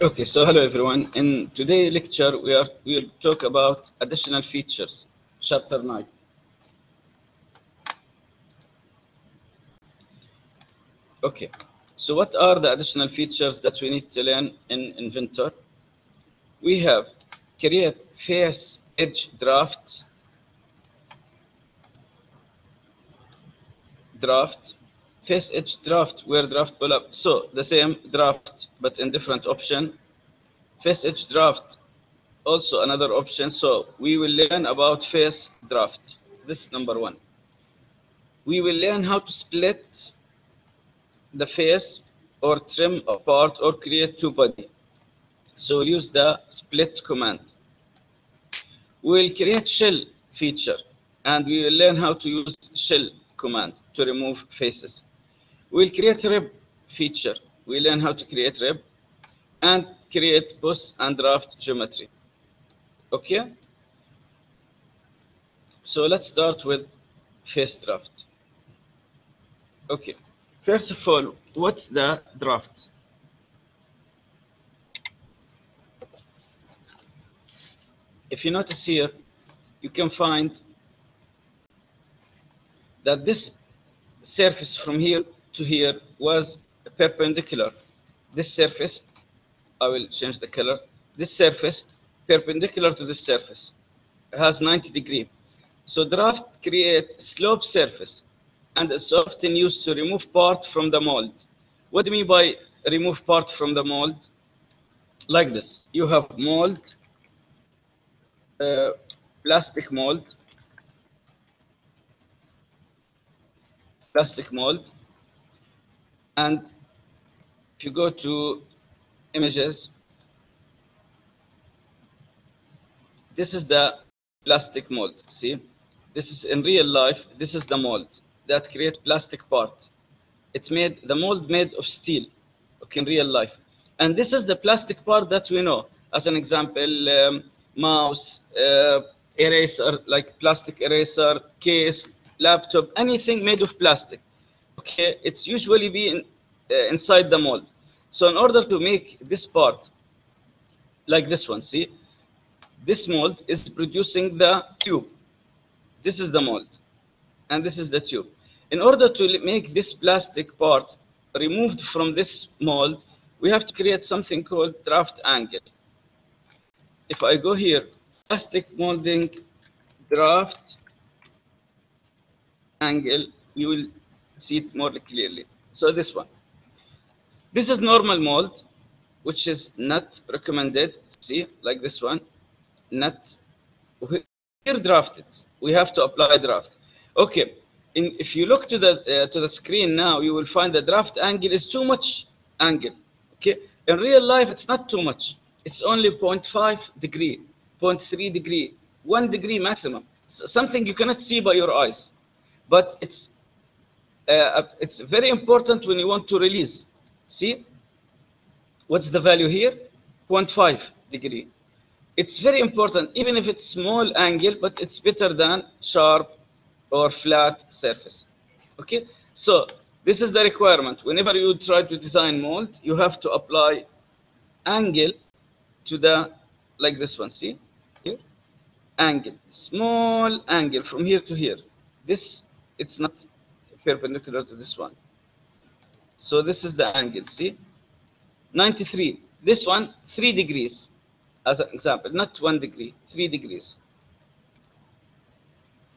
Okay, so hello everyone. In today's lecture, we will talk about additional features, chapter 9. Okay, so what are the additional features that we need to learn in Inventor? We have create face edge draft. Face edge draft where draft pull up, so the same draft but in different option. Face edge draft also another option, so we will learn about face draft. This is number one. We will learn how to split the face or trim apart or create two body, so we'll use the split command. We will create shell feature and we will learn how to use shell command to remove faces. We'll create rib feature. We learn how to create rib and create boss and draft geometry. Okay. So let's start with face draft. Okay. First of all, what's the draft? If you notice here, you can find that this surface from here to here was perpendicular. This surface, I will change the color. This surface perpendicular to this surface has 90 degrees. So draft create slope surface, and it's often used to remove part from the mold. What do you mean by remove part from the mold? Like this, you have mold, plastic mold, and if you go to images, this is the plastic mold. See, this is in real life. This is the mold that create plastic part. It's made, the mold made of steel, okay, in real life. And this is the plastic part that we know, as an example, mouse, eraser, like plastic eraser, case, laptop, anything made of plastic. Okay, it's usually be in, inside the mold. So in order to make this part like this one, see, this mold is producing the tube. This is the mold and this is the tube. In order to make this plastic part removed from this mold, we have to create something called draft angle. If I go here, plastic molding draft angle, you will see it more clearly. So this one, this is normal mold, which is not recommended. See, like this one, not here drafted. We have to apply draft. Okay, if you look to the screen now, you will find the draft angle is too much angle. Okay, in real life it's not too much. It's only 0.5 degree, 0.3 degree, 1 degree maximum. Something you cannot see by your eyes. But it's very important when you want to release. See, what's the value here? 0.5 degree. It's very important, even if it's small angle, but it's better than sharp or flat surface. Okay, so this is the requirement. Whenever you try to design mold, you have to apply angle to the, like this one, see, here, angle, small angle from here to here. This, it's not perpendicular to this one. So this is the angle, see? 93. This one, 3 degrees, as an example. Not 1 degree, 3 degrees.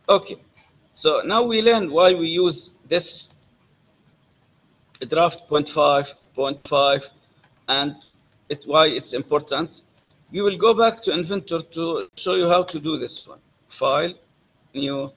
Okay. So now we learn why we use this draft 0.5, and it's why it's important. We will go back to Inventor to show you how to do this one. File, new.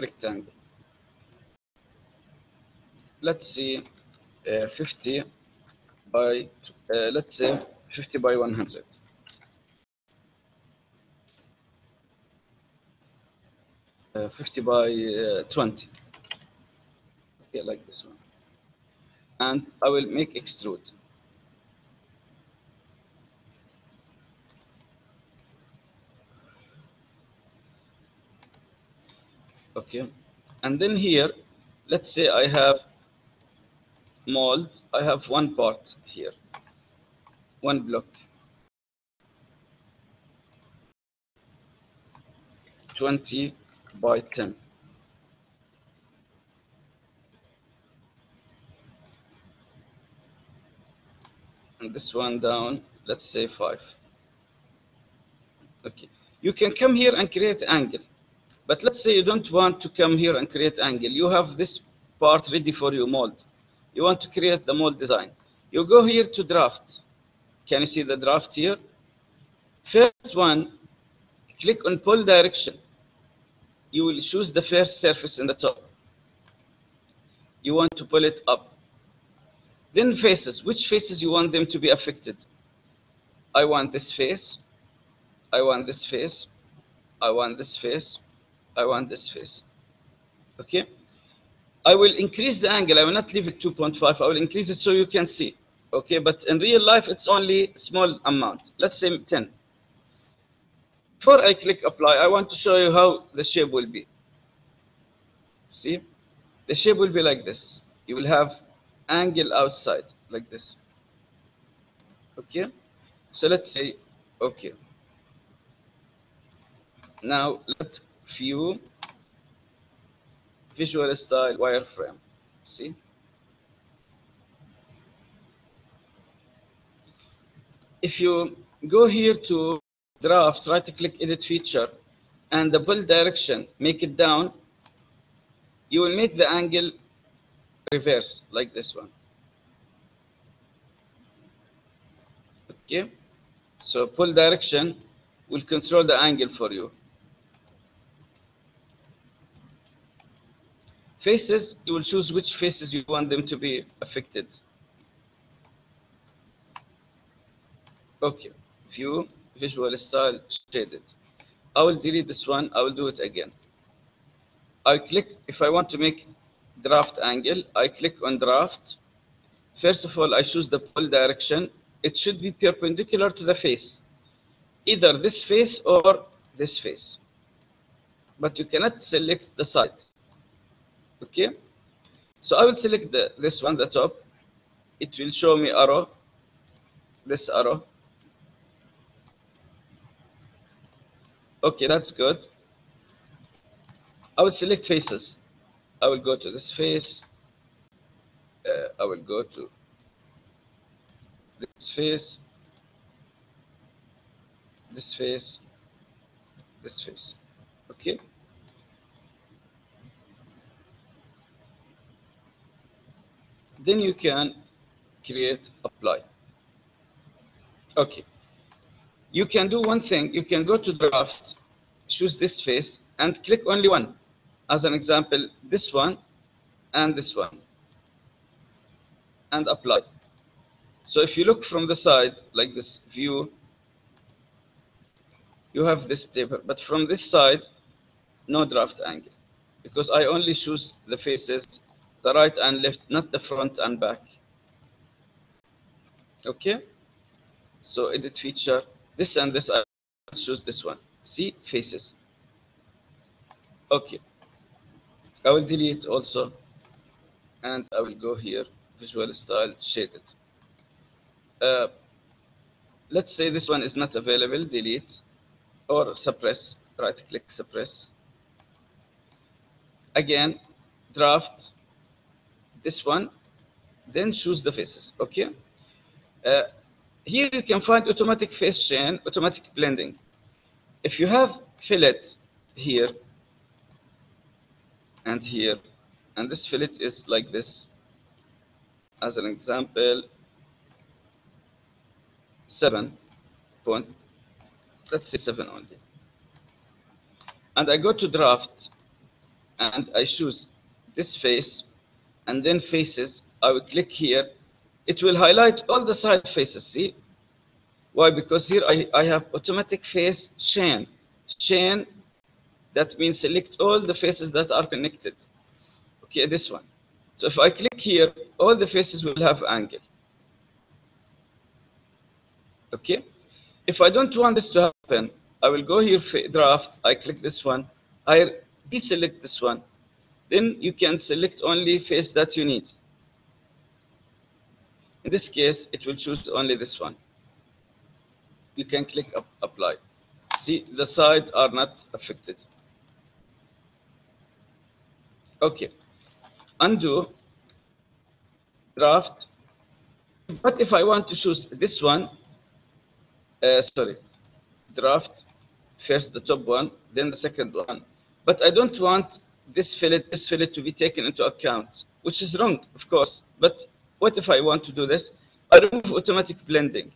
Rectangle. Let's see, 50 by, let's say, 50 by 100. Uh, 50 by 20, okay, like this one. And I will make extrude. Okay, and then here, let's say I have mold, I have one part here, one block. 20 by 10. And this one down, let's say 5. Okay, you can come here and create angle. But let's say you don't want to come here and create angle. You have this part ready for your mold. You want to create the mold design. You go here to draft. Can you see the draft here? First one, click on pull direction. You will choose the first surface in the top. You want to pull it up. Then faces, which faces you want them to be affected? I want this face. I want this face. I want this face. I want this face. Okay? I will increase the angle. I will not leave it 2.5. I will increase it so you can see. Okay? But in real life, it's only small amount. Let's say 10. Before I click apply, I want to show you how the shape will be. See? The shape will be like this. You will have angle outside, like this. Okay? So let's say, okay. Now, let's view visual style wireframe. See, if you go here to draft, right click edit feature, and the build direction, make it down, you will make the angle reverse like this one. Okay, so pull direction will control the angle for you. Faces, you will choose which faces you want them to be affected. Okay, view, visual style, shaded. I will delete this one, I will do it again. I click, if I want to make draft angle, I click on draft. First of all, I choose the pull direction. It should be perpendicular to the face. Either this face or this face. But you cannot select the side. Okay, so I will select this one, the top. It will show me arrow, this arrow. Okay, that's good. I will select faces. I will go to this face. I will go to this face, this face, this face. Okay. Then you can create apply. Okay, you can do one thing. You can go to draft, choose this face, and click only one. As an example, this one and this one, and apply. So if you look from the side, like this view, you have this table, but from this side, no draft angle, because I only choose the faces, the right and left, not the front and back. Okay, so edit feature, this and this, I choose this one. See, faces. Okay, I will delete also, and I will go here, visual style, shaded. Let's say this one is not available, delete or suppress, right click, suppress. Again, draft, this one, then choose the faces. Okay, here you can find automatic face chain, automatic blending. If you have fillet here and here, and this fillet is like this, as an example, 7 point, let's say 7 only, and I go to draft and I choose this face. And then faces, I will click here it will highlight all the side faces. See why? Because here I have automatic face chain. That means select all the faces that are connected. Okay, this one. So if I click here, all the faces will have angle. Okay. If I don't want this to happen, I will go here, draft. I click this one. I deselect this one. Then you can select only face that you need. In this case, it will choose only this one. You can click apply. See, the sides are not affected. Okay. Undo. Draft. But if I want to choose this one, draft first the top one, then the second one. But I don't want this fillet to be taken into account, which is wrong, of course. But what if I want to do this? I remove automatic blending.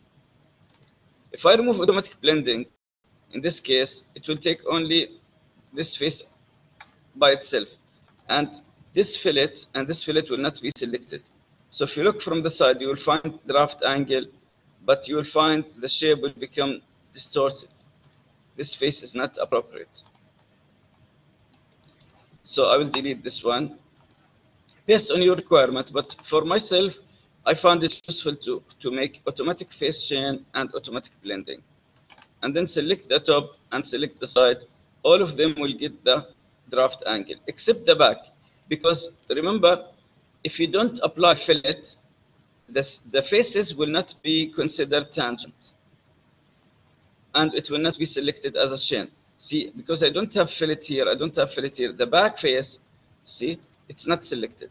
If I remove automatic blending, in this case, it will take only this face by itself. And this fillet and this fillet will not be selected. So if you look from the side, you will find draft angle, but you will find the shape will become distorted. This face is not appropriate. So I will delete this one based on your requirement. But for myself, I found it useful to make automatic face chain and automatic blending. And then select the top and select the side. All of them will get the draft angle, except the back. Because remember, if you don't apply fillet, the faces will not be considered tangent, and it will not be selected as a chain. See, because I don't have fillet here, I don't have fillet here. The back face, see, it's not selected.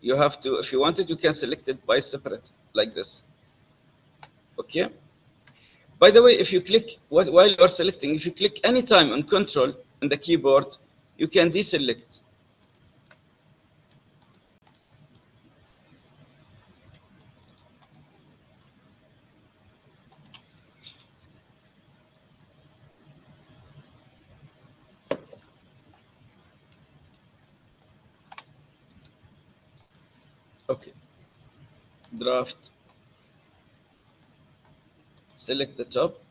You have to, if you want it, you can select it by separate, like this. Okay? By the way, if you click, while you are selecting, if you click any time on Control on the keyboard, you can deselect. Okay, draft, select the top,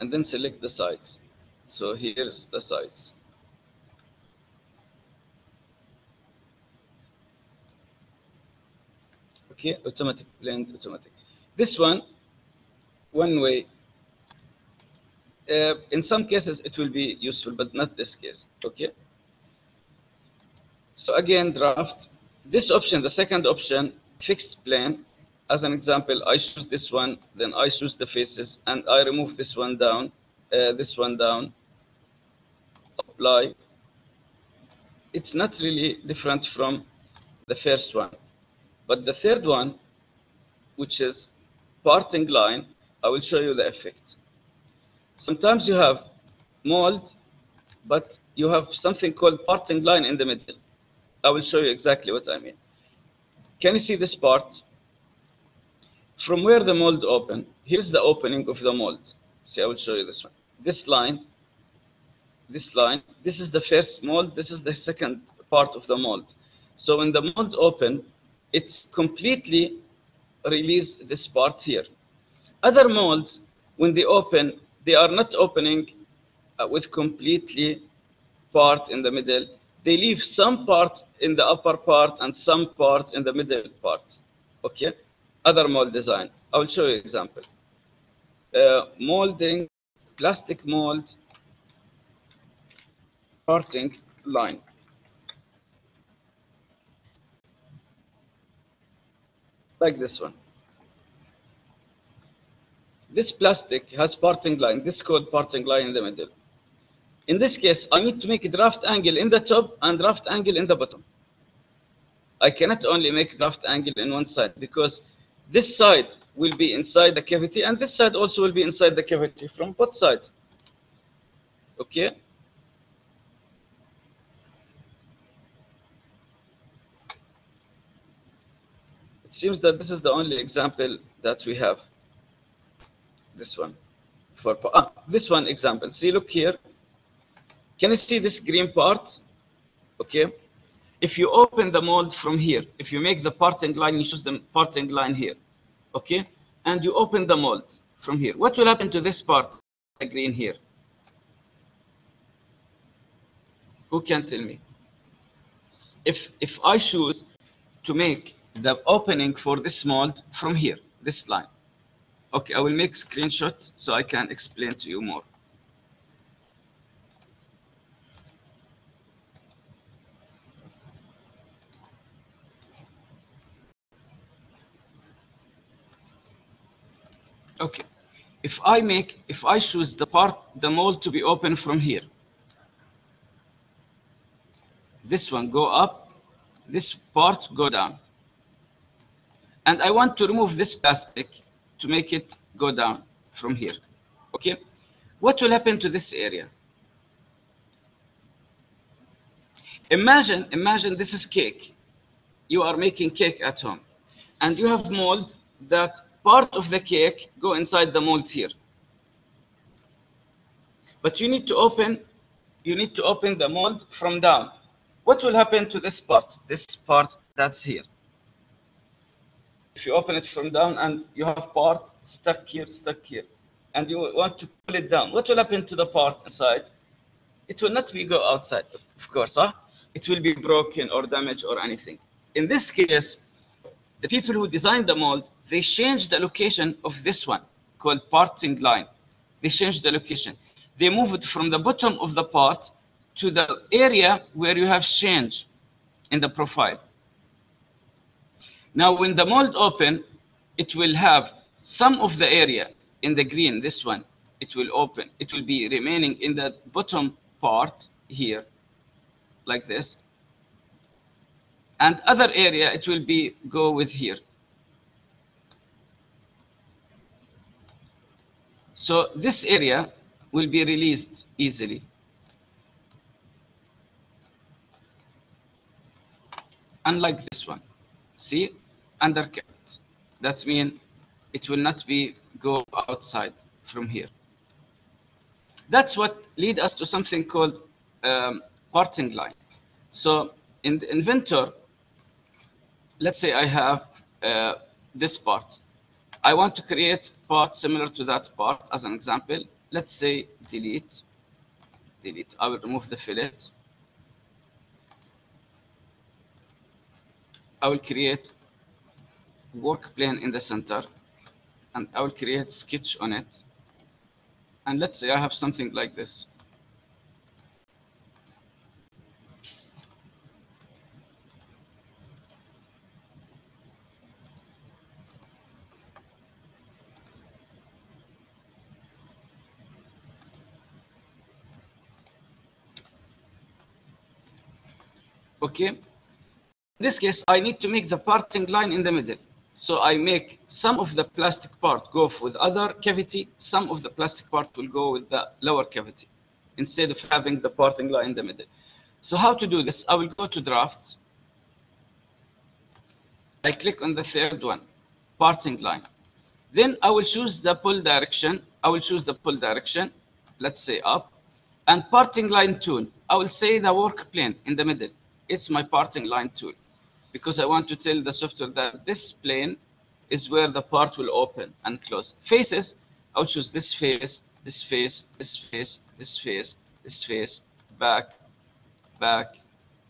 and then select the sides. So here's the sides. Okay, automatic blend, automatic. This one way, in some cases it will be useful, but not this case, okay? So again, draft. This option, the second option, fixed plane, as an example, I choose this one, then I choose the faces, and I remove this one down, apply. It's not really different from the first one. But the third one, which is parting line, I will show you the effect. Sometimes you have mold, but you have something called parting line in the middle. I will show you exactly what I mean. Can you see this part? From where the mold open, here's the opening of the mold. See, I will show you this one. This line, this is the first mold, this is the second part of the mold. So when the mold open, it completely releases this part here. Other molds, when they open, they are not opening with completely part in the middle. They leave some part in the upper part and some part in the middle part. Okay, other mold design. I will show you an example. Molding, plastic mold, parting line. Like this one. This plastic has parting line. This is called parting line in the middle. In this case, I need to make a draft angle in the top and draft angle in the bottom. I cannot only make draft angle in one side, because this side will be inside the cavity and this side also will be inside the cavity from both sides. Okay? It seems that this is the only example that we have. This one. This one example. See, look here. Can you see this green part? Okay. if you open the mold from here, if you make the parting line, you choose the parting line here, okay, and you open the mold from here, what will happen to this part, the green here? Who can tell me? If I choose to make the opening for this mold from here, this line, okay, I will make screenshot so I can explain to you more. Okay, if I choose the mold to be open from here, this one go up, this part go down, and I want to remove this plastic to make it go down from here, okay, what will happen to this area? Imagine this is cake. You are making cake at home, and you have mold that part of the cake go inside the mold here, but you need to open the mold from down. What will happen to this part? This part that's here. If you open it from down and you have part stuck here, and you want to pull it down, what will happen to the part inside? It will not be go outside, of course, huh? It will be broken or damaged or anything. In this case, the people who designed the mold, they changed the location of this one called parting line. They changed the location. They moved from the bottom of the part to the area where you have change in the profile. Now, when the mold open, it will have some of the area in the green, this one, it will open. It will be remaining in the bottom part here, like this. And other area, it will be go with here. So this area will be released easily. Unlike this one, see, undercut. That means it will not be go outside from here. That's what lead us to something called parting line. So in the Inventor, let's say I have this part. I want to create part similar to that part as an example. Let's say delete, delete. I will remove the fillet. I will create work plane in the center, and I will create sketch on it. And let's say I have something like this. Okay, in this case, I need to make the parting line in the middle. So I make some of the plastic part go with other cavity, some of the plastic part will go with the lower cavity, instead of having the parting line in the middle. So how to do this? I will go to draft. I click on the third one, parting line. Then I will choose the pull direction. I will choose the pull direction, let's say up, and parting line tool. I will say the work plane in the middle. It's my parting line tool, because I want to tell the software that this plane is where the part will open and close. Faces, I'll choose this face, this face, this face, this face, this face, back, back,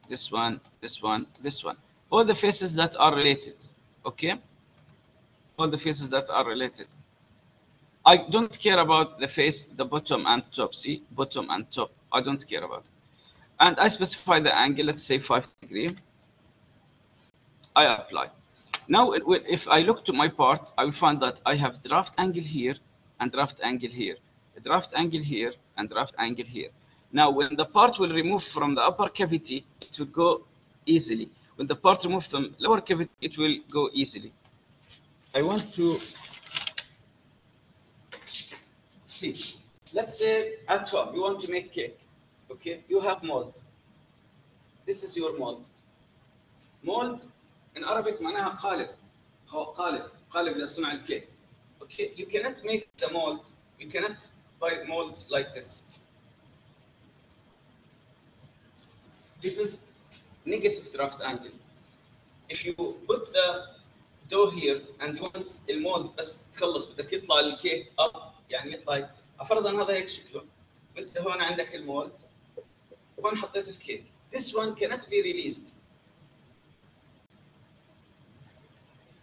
this one, this one, this one. All the faces that are related, okay? All the faces that are related. I don't care about the face, the bottom and top, see? Bottom and top, I don't care about it. And I specify the angle, let's say 5 degrees. I apply. Now, if I look to my part, I will find that I have draft angle here and draft angle here, draft angle here and draft angle here. Now, when the part will remove from the upper cavity, it will go easily. When the part removes from lower cavity, it will go easily. I want to see. Let's say at home, you want to make cake. Okay, you have mold. This is your mold. Mold in Arabic معناها قالب. قالب لصنع الكيك. Okay, you cannot make the mold. You cannot buy mold like this. This is negative draft angle. If you put the dough here and you want المولد بس تخلص بدك يطلع الكيك اب يعني يطلع افرضا هذا هيك شكله. انت هون عندك المولد وهون حطيت الكيك. This one cannot be released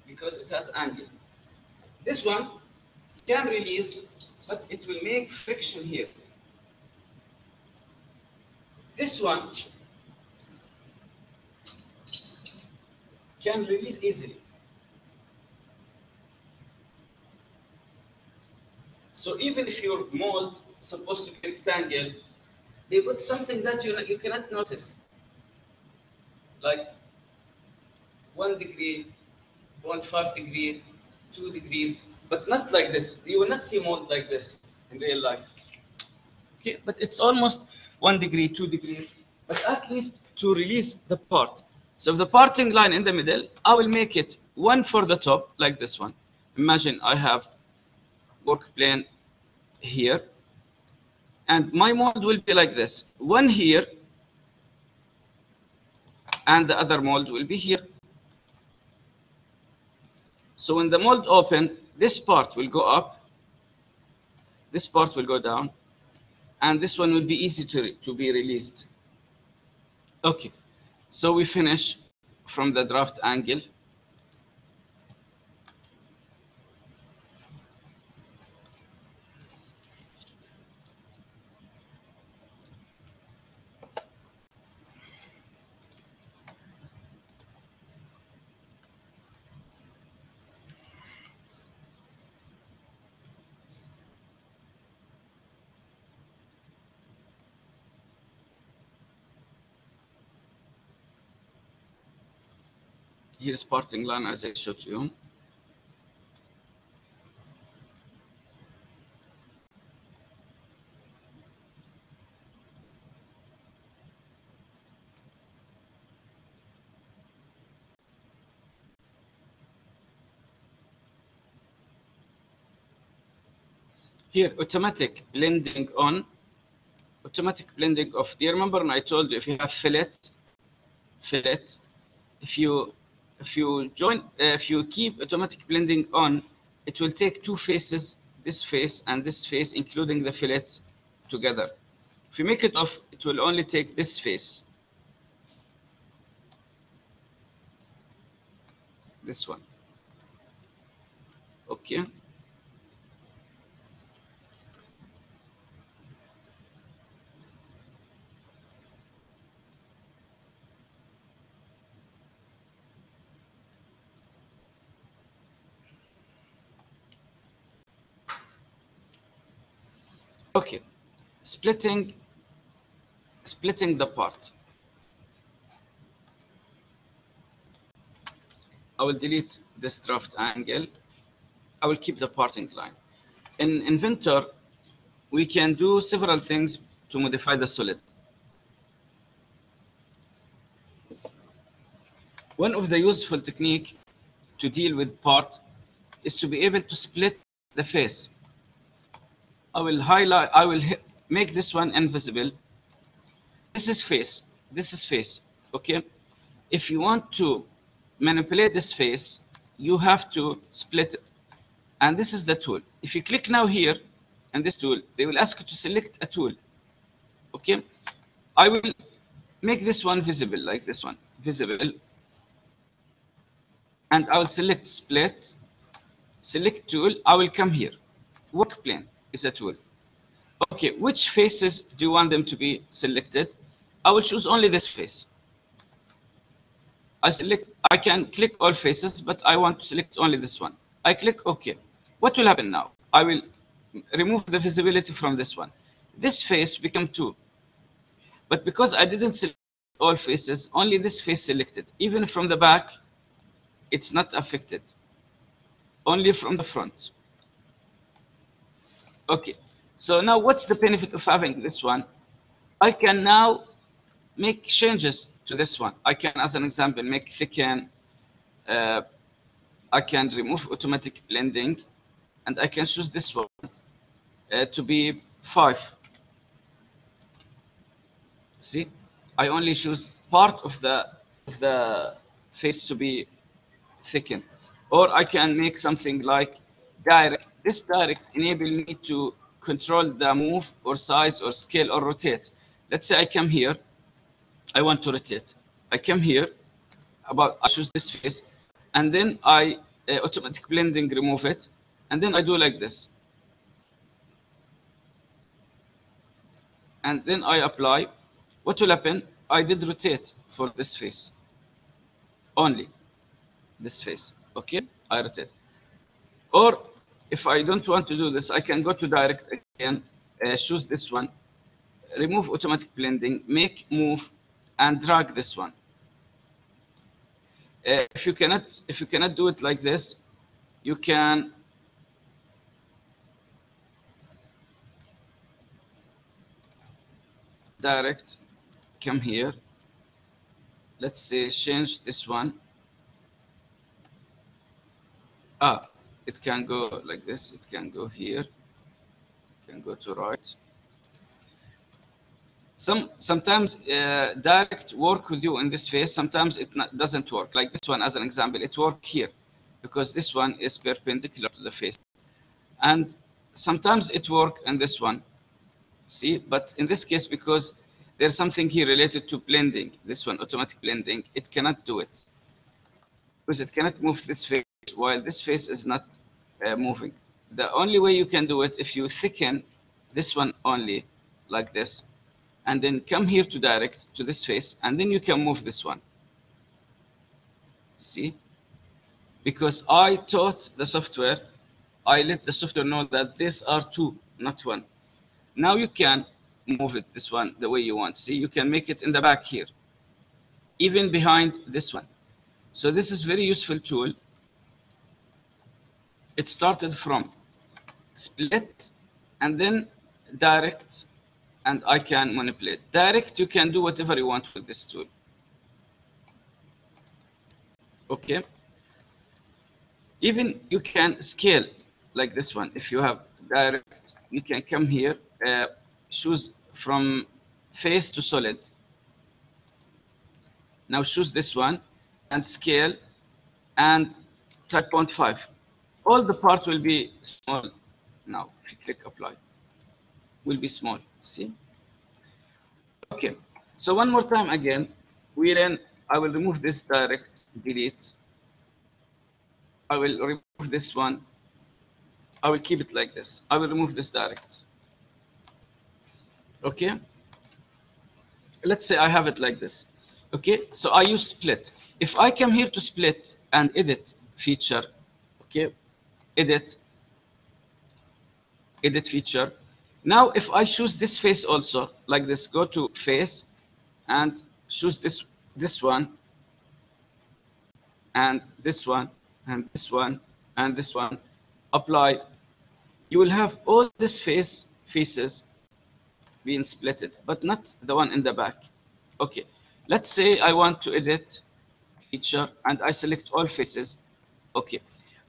because it has angle. This one can release, but it will make friction here. This one can release easily. So even if your mold is supposed to be rectangle, they put something that you cannot notice, like 1 degree, 0.5 degree, 2 degrees, but not like this. You will not see mold like this in real life. Okay, but it's almost 1 degree, 2 degree, but at least to release the part. So the parting line in the middle, I will make it one for the top, like this one. Imagine I have work plane here, and my mold will be like this. One here, and the other mold will be here. So when the mold open, this part will go up, this part will go down, and this one will be easy to be released. Okay, so we finish from the draft angle. Here's parting line as I showed you. Here, automatic blending on, automatic blending off. Do you remember when I told you if you have fillet, if you keep automatic blending on, it will take two faces, this face and this face, including the fillet, together. If you make it off, it will only take this face, this one. Okay. Okay, splitting the part. I will delete this draft angle. I will keep the parting line. In Inventor, we can do several things to modify the solid. One of the useful techniques to deal with part is to be able to split the face. I will make this one invisible. This is face, this is face. Okay, if you want to manipulate this face, you have to split it, and this is the tool. If you click now here and this tool, they will ask you to select a tool. Okay, I will make this one visible, like this one visible, and I will select split, select tool. I will come here, work plane is a tool. Okay, which faces do you want them to be selected? I will choose only this face. I can click all faces, but I want to select only this one. I click OK. What will happen now? I will remove the visibility from this one. This face become 2. But because I didn't select all faces, only this face selected. Even from the back, it's not affected. Only from the front. Okay, so now what's the benefit of having this one? I can now make changes to this one. I can, as an example, make thicken. I can remove automatic blending, and I can choose this one to be 5. See, I only choose part of the face to be thickened. Or I can make something like direct. This direct enable me to control the move or size or scale or rotate. Let's say I come here, I want to rotate. I come here, I choose this face, and then I automatic blending remove it, and then I do like this. And then I apply. What will happen? I did rotate for this face. Only this face. Okay, I rotate. Or if I don't want to do this, I can go to direct again, choose this one, remove automatic blending, make move, and drag this one. If you cannot do it like this, you can direct, come here, let's say change this one. It can go like this, it can go here, it can go to right. Sometimes direct work with you in this phase, sometimes it doesn't work. Like this one as an example, it worked here because this one is perpendicular to the face. And sometimes it works in this one. See, but in this case, because there's something here related to blending, this one, automatic blending, it cannot do it. Because it cannot move this face while this face is not moving. The only way you can do it, if you thicken this one only, like this, and then come here to direct to this face, and then you can move this one. See? Because I taught the software, I let the software know that these are two, not one. Now you can move it, this one, the way you want. See, you can make it in the back here, even behind this one. So this is very useful tool. It started from split and then direct, and I can manipulate. Direct, you can do whatever you want with this tool. Okay. Even you can scale like this one. If you have direct, you can come here, choose from face to solid. Now choose this one and scale and type 0.5. All the parts will be small. Now, if you click apply, will be small. See? Okay. So one more time again, I will remove this direct, delete. I will remove this one. I will keep it like this. I will remove this direct. Okay. Let's say I have it like this. Okay. So I use split. If I come here to split and edit feature, okay, edit feature. Now, if I choose this face also, like this, go to face and choose this one, and this one, and this one, and this one, apply, you will have all this faces being splitted, but not the one in the back. Okay, let's say I want to edit feature, and I select all faces. Okay,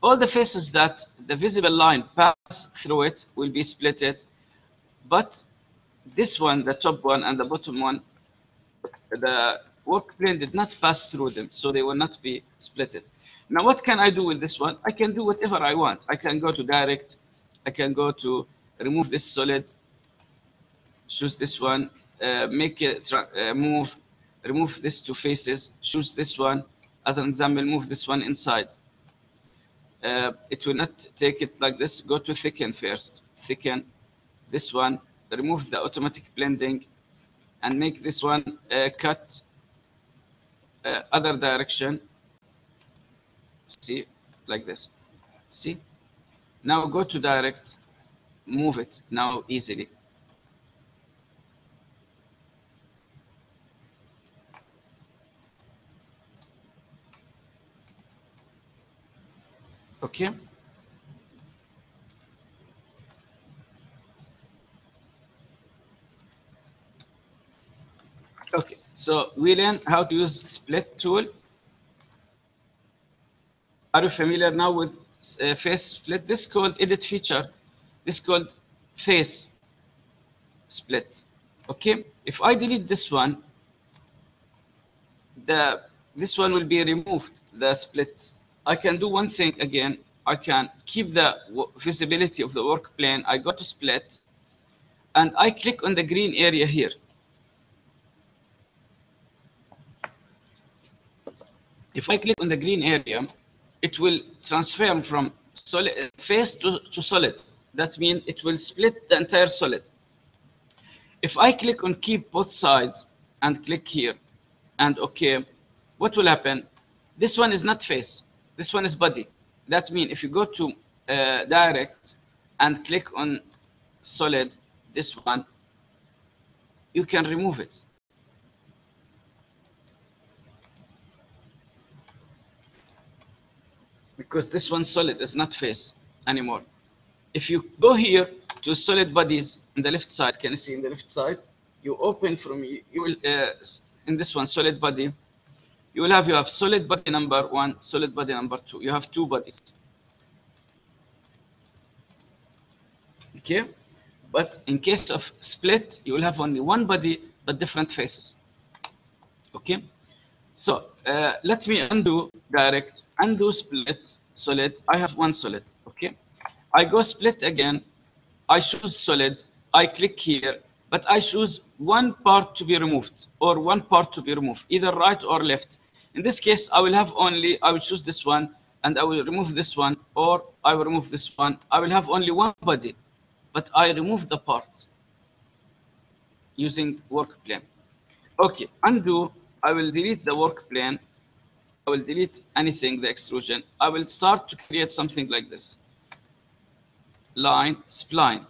all the faces that the visible line pass through it will be splitted. But this one, the top one and the bottom one, the work plane did not pass through them, so they will not be splitted. Now, what can I do with this one? I can do whatever I want. I can go to direct. I can go to remove this solid, choose this one, make it move, remove these two faces, choose this one. As an example, move this one inside. It will not take it like this. Go to thicken first, thicken. This one, remove the automatic blending and make this one cut other direction. See, like this. See, now go to direct, move it now easily. Okay. Okay, so we learn how to use split tool. Are you familiar now with face split? This is called edit feature. This is called face split. Okay, if I delete this one, this one will be removed, the split. I can do one thing again. I can keep the visibility of the work plane. I go to split and I click on the green area here. If I click on the green area, it will transform from solid face to solid. That means it will split the entire solid. If I click on keep both sides and click here and OK, what will happen? This one is not face, this one is body. That means if you go to direct and click on solid, this one, you can remove it. Because this one solid is not face anymore. If you go here to solid bodies on the left side, can you see in the left side? You open from you will in this one solid body. You will have solid body number 1, solid body number 2. You have two bodies. Okay, but in case of split, you will have only one body but different faces. Okay. So let me undo direct, undo split, solid. I have one solid. Okay, I go split again. I choose solid. I click here, but I choose one part to be removed or one part to be removed, either right or left. In this case, I will have only, I will choose this one and I will remove this one, or I will remove this one. I will have only one body, but I remove the parts using work plane. Okay, undo. I will delete the work plane. I will delete anything, the extrusion. I will start to create something like this. Line, spline.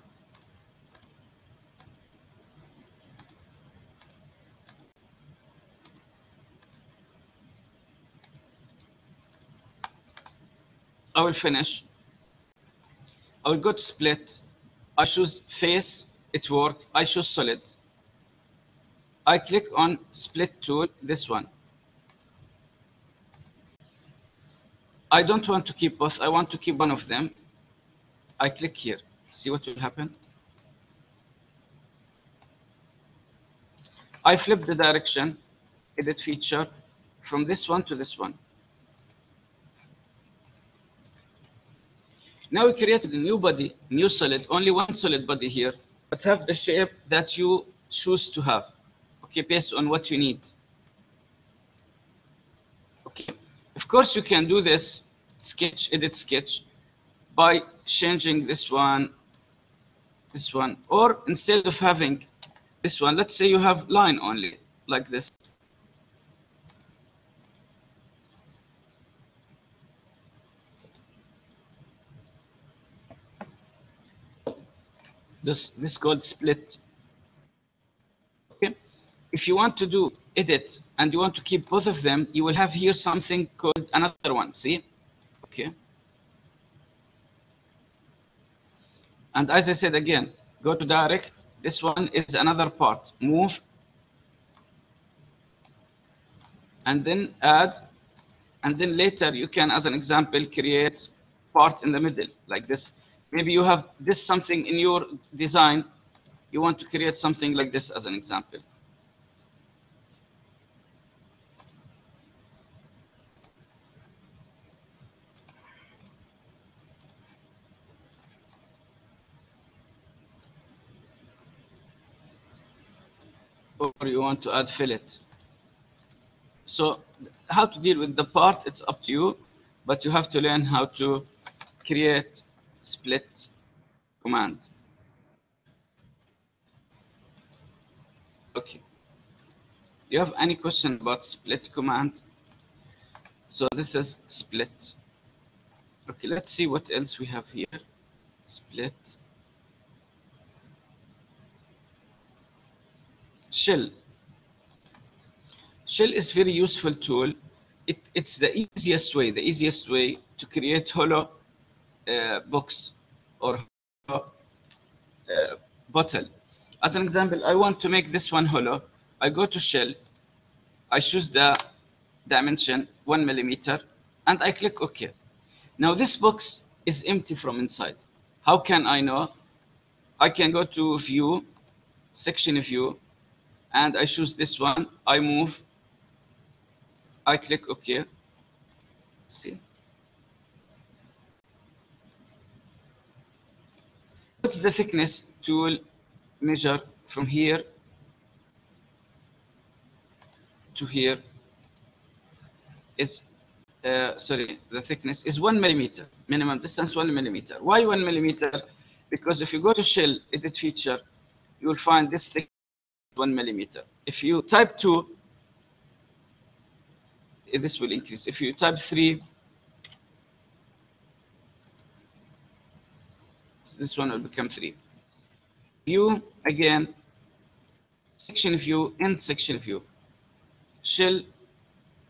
I will finish. I will go to split. I choose face, it works. I choose solid. I click on split tool, this one. I don't want to keep both, I want to keep one of them. I click here, see what will happen. I flip the direction, edit feature, from this one to this one. Now we created a new body, new solid, only one solid body here, but have the shape that you choose to have. Okay, based on what you need. Okay, of course you can do this sketch, edit sketch, by changing this one, or instead of having this one, let's say you have line only like this. This is called split. If you want to do edit and you want to keep both of them, you will have here something called another one. See? Okay. And as I said again, go to direct. This one is another part. Move. And then add. And then later you can, as an example, create part in the middle like this. Maybe you have this something in your design. You want to create something like this as an example. Or you want to add fillet. So how to deal with the part, it's up to you, but you have to learn how to create split command. Okay, you have any question about split command? So this is split. Okay, let's see what else we have here. Split. Shell. Shell is very useful tool. It's the easiest way to create hollow box or hollow, bottle. As an example, I want to make this one hollow. I go to shell. I choose the dimension 1 millimeter, and I click OK. Now this box is empty from inside. How can I know? I can go to view, section view. And I choose this one, I move, I click OK. See, what's the thickness tool measure from here to here is the thickness is 1 millimeter, minimum distance 1 millimeter. Why 1 millimeter? Because if you go to shell edit feature, you will find this thickness 1 millimeter. If you type 2, this will increase. If you type 3, this one will become 3. View again, section view, end section view, shell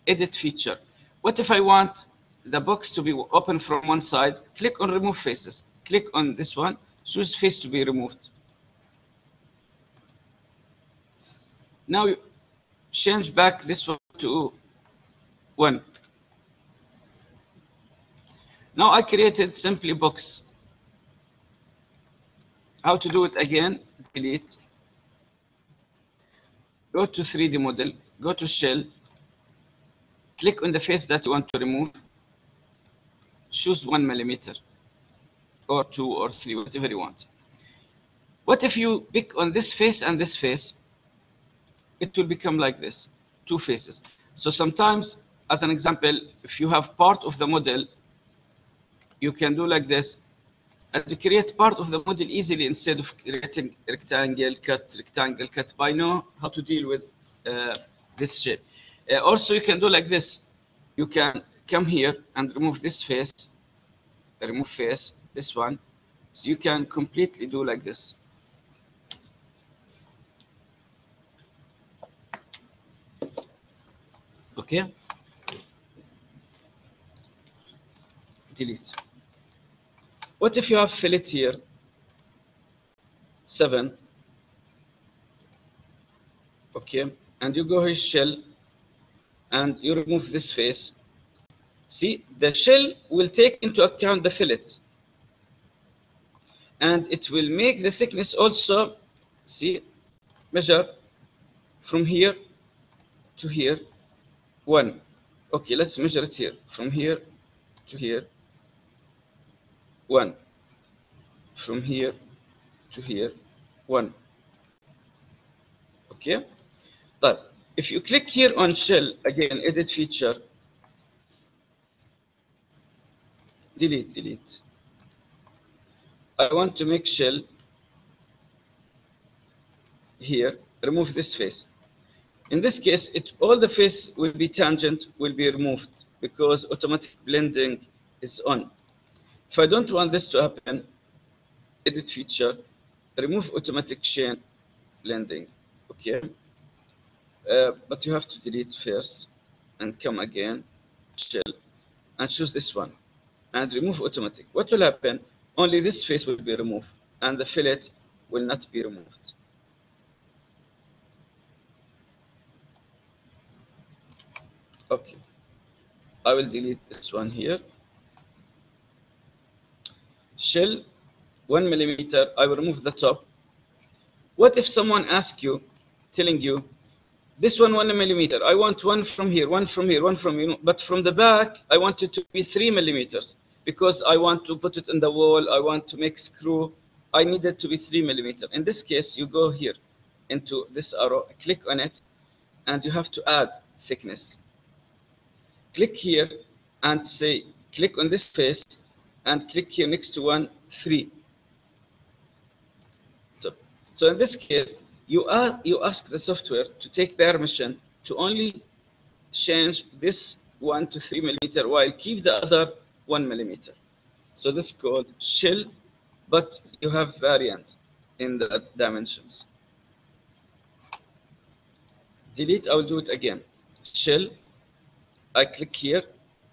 edit feature. What if I want the box to be open from one side? Click on remove faces, click on this one, choose face to be removed. Now you change back this one to 1. Now I created simply box. How to do it again? Delete. Go to 3D model, go to shell, click on the face that you want to remove, choose 1 millimeter or 2 or 3, whatever you want. What if you pick on this face and this face? It will become like this, 2 faces. So sometimes, as an example, if you have part of the model, you can do like this and create part of the model easily instead of creating rectangle, cut. But I know how to deal with this shape. Also, you can do like this. You can come here and remove this face, remove face, this one. So you can completely do like this. Okay. Delete. What if you have fillet here? 7. Okay. And you go his shell and you remove this face. See, the shell will take into account the fillet. And it will make the thickness also, see, measure from here to here. 1. Okay, let's measure it here. From here to here. 1. From here to here. 1. Okay. But if you click here on shell, again, edit feature. Delete, delete. I want to make shell here. Remove this face. In this case, all the face will be tangent, will be removed because automatic blending is on. If I don't want this to happen, edit feature, remove automatic chain blending. Okay. But you have to delete first and come again, shell, and choose this one and remove automatic. What will happen? Only this face will be removed and the fillet will not be removed. Okay, I will delete this one here. Shell, 1 millimeter, I will remove the top. What if someone asks you, telling you, this one 1 millimeter, I want one from here, one from here, one from here, but from the back, I want it to be 3 millimeters because I want to put it in the wall, I want to make screw, I need it to be 3 millimeter. In this case, you go here into this arrow, click on it, and you have to add thickness. Click here and say, click on this face and click here next to 1, 3. So in this case, you ask the software to take permission to only change this 1 to 3 millimeter while keep the other 1 millimeter. So this is called shell, but you have variant in the dimensions. Delete, I will do it again. Shell. I click here,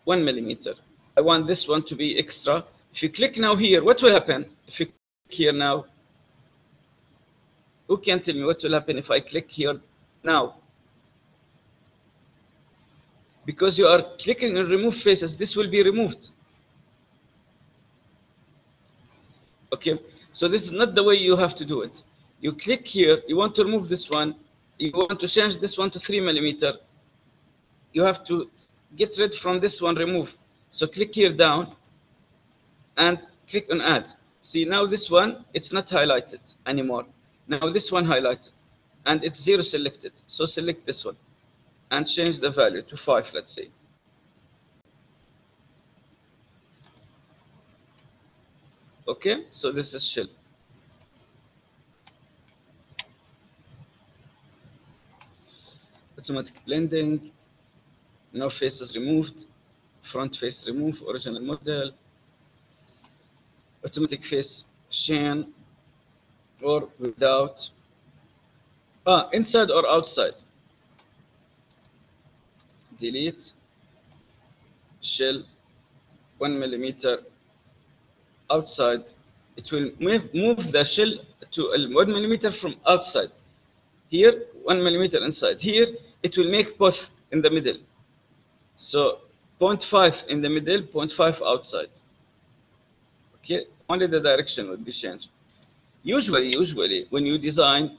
1 millimeter. I want this one to be extra. If you click now here, what will happen? If you click here now, who can tell me what will happen if I click here now? Because you are clicking on remove faces, this will be removed. Okay, so this is not the way you have to do it. You click here, you want to remove this one, you want to change this one to 3 millimeter. you have to get rid from this one, remove. So click here down and click on add. See, now this one, it's not highlighted anymore. Now this one highlighted and it's zero selected. So select this one and change the value to 5, let's say. Okay, so this is shell. Automatic blending, no faces removed, front face remove, original model, automatic face chain or without, inside or outside, delete, shell 1 millimeter outside. It will move the shell to 1 millimeter from outside. Here 1 millimeter inside. Here it will make both in the middle. So 0.5 in the middle, 0.5 outside. Okay, only the direction will be changed. Usually when you design,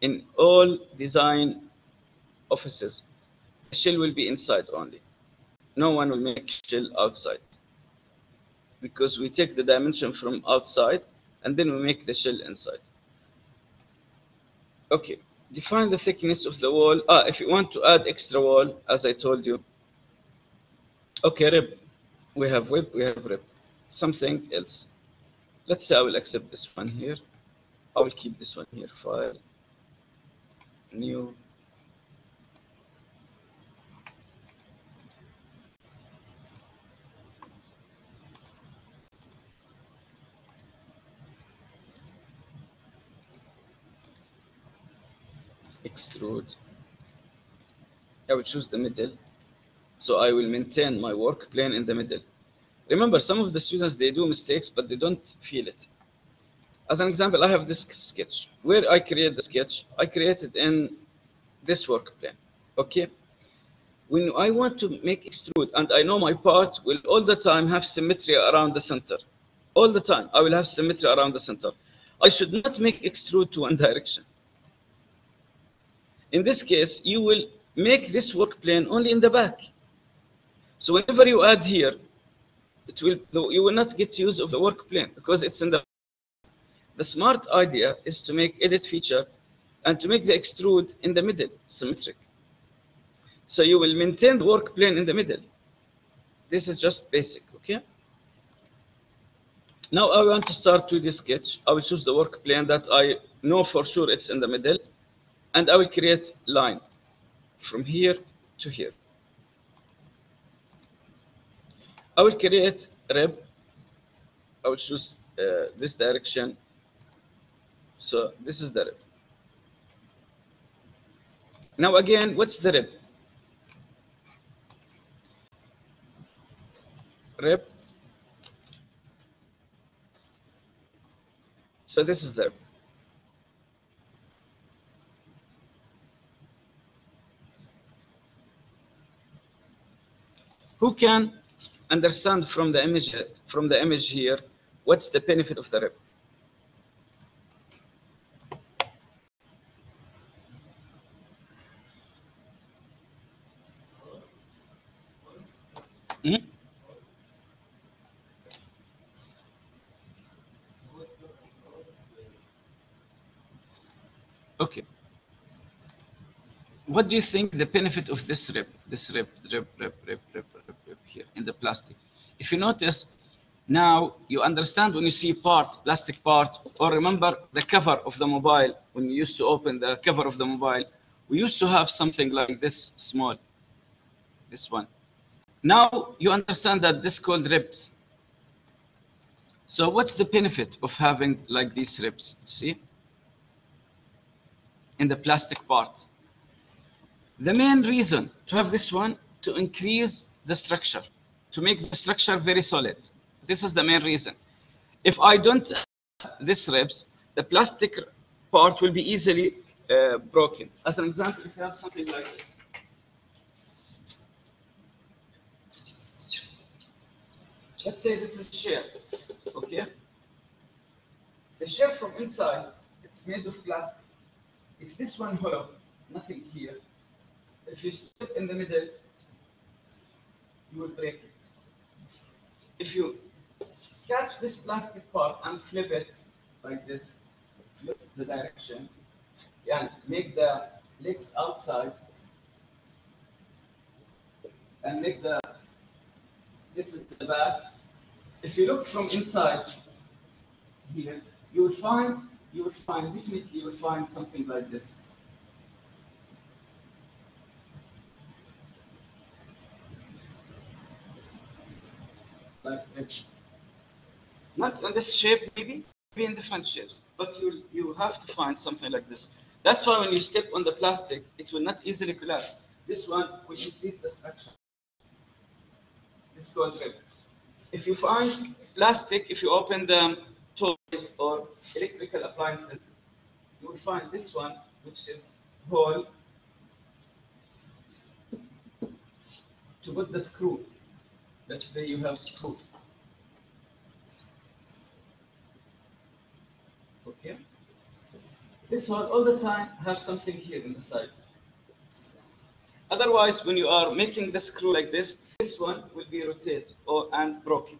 in all design offices, the shell will be inside only. No one will make shell outside, because we take the dimension from outside and then we make the shell inside. Okay, define the thickness of the wall. If you want to add extra wall, as I told you. Okay, rib. We have web, we have rib. Something else. Let's say I will accept this one here. I will keep this one here. File, new. Extrude. I will choose the middle, so I will maintain my work plane in the middle. Remember, some of the students, they do mistakes, but they don't feel it. As an example, I have this sketch. Where I create the sketch, I created in this work plane. Okay. When I want to make extrude, and I know my part will all the time have symmetry around the center. All the time, I will have symmetry around the center. I should not make extrude to one direction. In this case, you will make this work plane only in the back. So whenever you add here, you will not get use of the work plane because it's in the back. The smart idea is to make edit feature and to make the extrude in the middle, symmetric. So you will maintain the work plane in the middle. This is just basic, okay? Now I want to start 2D sketch. I will choose the work plane that I know for sure it's in the middle. And I will create line from here to here. I will create rib. I will choose this direction. So this is the rib. Now again, what's the rib? Rib. So this is the rib. Who can understand from the image here what's the benefit of the rib? Hmm? Okay. What do you think the benefit of this rib? This rib here in the plastic. If you notice, now you understand when you see part, plastic part, or remember the cover of the mobile, when you used to open the cover of the mobile, we used to have something like this small, this one. Now you understand that this is called ribs. So what's the benefit of having like these ribs, see? In the plastic part. The main reason to have this one, to increase the structure, to make the structure very solid. This is the main reason. If I don't add this ribs, the plastic part will be easily broken. As an example, if you have something like this. Let's say this is shell, okay? The shell from inside, it's made of plastic. If this one hollow, nothing here. If you sit in the middle, you will break it. If you catch this plastic part and flip it like this, flip the direction, and make the legs outside, and make the, this is the back. If you look from inside here, you will find something like this. Like this. Not in this shape, maybe in different shapes, but you have to find something like this. That's why when you step on the plastic, it will not easily collapse. This one, which is the structure, this gold rib. If you find plastic, if you open the toys or electrical appliances, you will find this one, which is hole to put the screw. Let's say you have screw. Okay. This one all the time have something here in the side. Otherwise, when you are making the screw like this, this one will be rotated and broken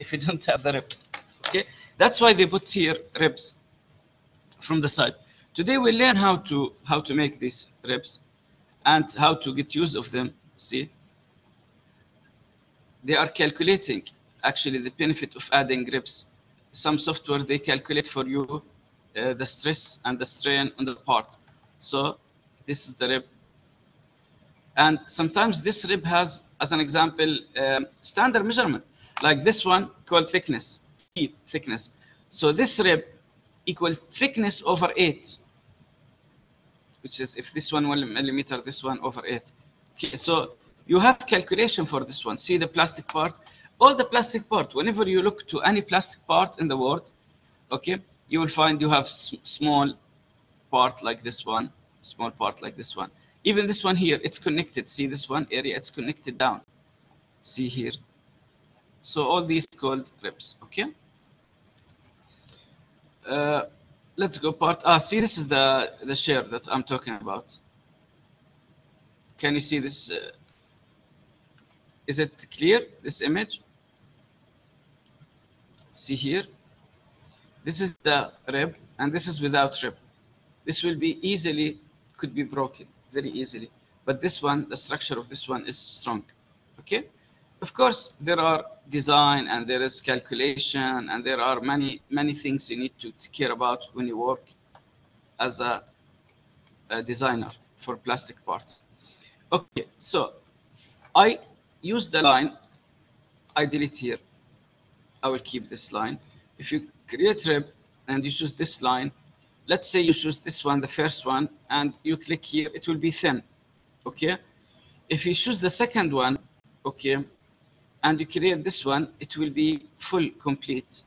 if you don't have the rib. Okay, that's why they put here ribs from the side. Today we learn how to make these ribs and how to get use of them. See, they are calculating actually the benefit of adding ribs. Some software they calculate for you the stress and the strain on the part. So this is the rib. And sometimes this rib has, as an example, standard measurement, like this one called thickness, T thickness. So this rib equals thickness over 8, which is if this 1 millimeter, this 1/8. Okay, so you have calculation for this one. See the plastic part, all the plastic part. Whenever you look to any plastic part in the world, okay, you will find you have small part like this one, small part like this one. Even this one here, it's connected. See this one area, it's connected down. See here. So all these called ribs, okay? Let's go part, see this is the share that I'm talking about. Can you see this? Is it clear, this image? See here. This is the rib, and this is without rib. This will be easily, could be broken very easily, but this one, the structure of this one is strong. Okay, of course there are design and there is calculation and there are many things you need to care about when you work as a designer for plastic parts. Okay, so I use the line, I delete here, I will keep this line. If you create rib and you choose this line, let's say you choose this one, the first one, and you click here, it will be thin. Okay, if you choose the second one, okay, and you create this one, it will be full, complete.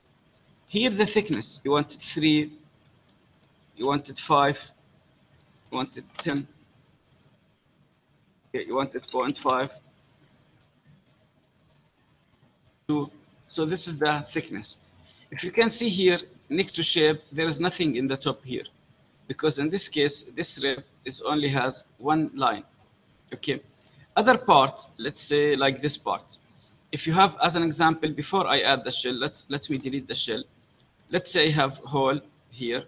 Here the thickness, you wanted 3, you wanted 5, you wanted 10, okay, you wanted 0.5, 2. So this is the thickness. If you can see here, next to shape, there is nothing in the top here, because in this case, this rib is only has one line. Okay, other part, let's say like this part. If you have, as an example, before I add the shell, let me delete the shell. Let's say I have hole here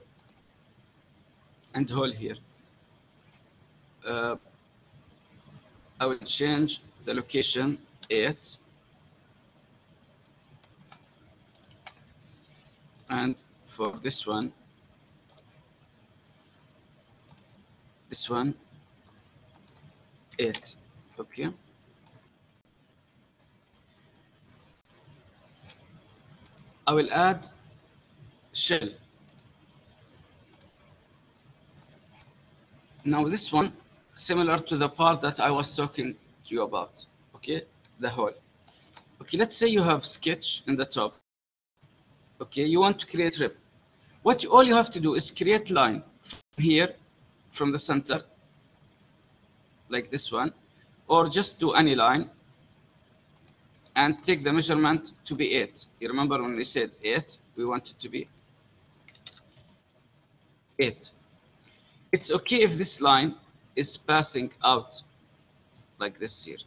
and hole here. I will change the location 8. And for this one, 8, okay. I will add shell. Now this one, similar to the part that I was talking to you about, okay, the hole. Okay, let's say you have sketch in the top. Okay, you want to create rib. All you have to do is create line from here, from the center, like this one, or just do any line and take the measurement to be 8. You remember when we said 8, we want it to be 8. It's okay if this line is passing out like this here.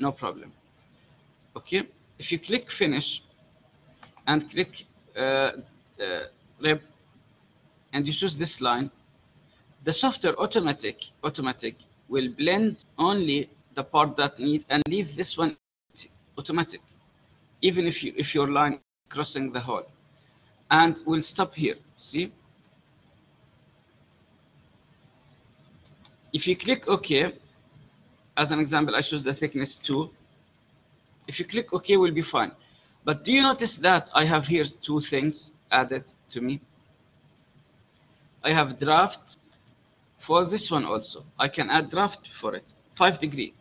No problem. Okay, if you click finish and click rib, and you choose this line, the software automatic will blend only the part that needs and leave this one automatic, even if you your line crossing the hole, and we'll stop here. See, if you click OK, as an example, I choose the thickness 2. If you click OK, we'll be fine. But do you notice that I have here two things added to me? I have draft for this one also. I can add draft for it, 5 degree.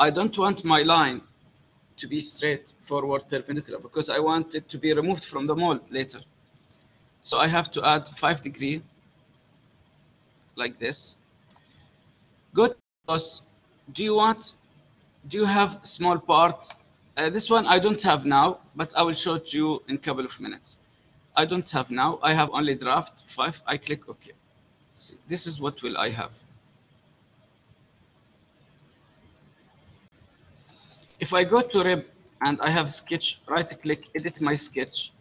I don't want my line to be straight forward perpendicular because I want it to be removed from the mold later. So I have to add 5 degree like this. Good. Do you have small part? This one I don't have now, but I will show it to you in a couple of minutes. I don't have now. I have only draft 5. I click OK. See, this is what will I have. If I go to rib and I have sketch, right click, edit my sketch,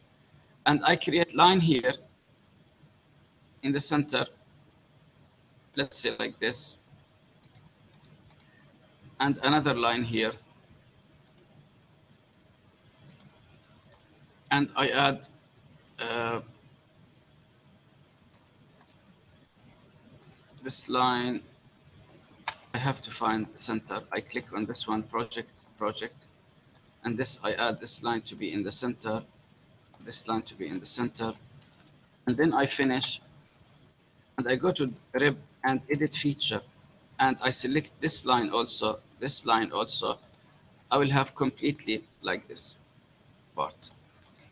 and I create line here in the center. Let's say like this. And another line here. And I add this line. I have to find the center. I click on this one, project, and this I add this line to be in the center, this line to be in the center, and then I finish and I go to rib and edit feature, and I select this line also, this line also. I will have completely like this part.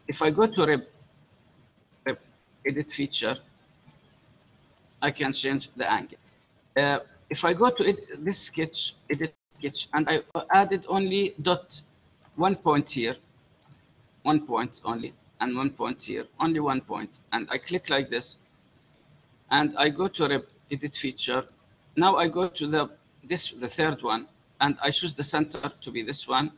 If I go to rib, edit feature, I can change the angle. If I go to this sketch, edit sketch, and I added only dot, 1 point here, 1 point only, and 1 point here, only 1 point, and I click like this, and I go to rib, edit feature. Now I go to the third one, and I choose the center to be this one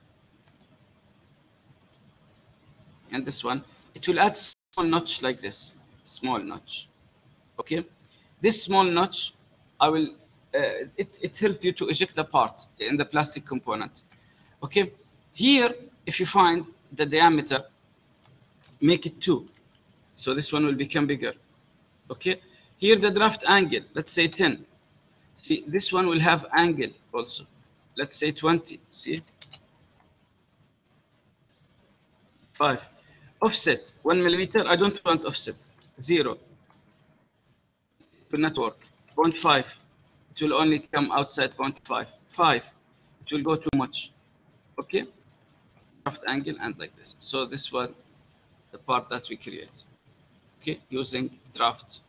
and this one. It will add small notch like this, small notch. Okay, this small notch, I will it help you to eject the part in the plastic component. Okay, here if you find the diameter, make it 2, so this one will become bigger. Okay, here the draft angle, let's say 10. See, this one will have angle also. Let's say 20. See, 5. Offset 1 millimeter. I don't want offset 0. It will not work. 0.5. It will only come outside 0.5. 5. It will go too much. Okay. Draft angle and like this. So this one, the part that we create. Okay, using draft.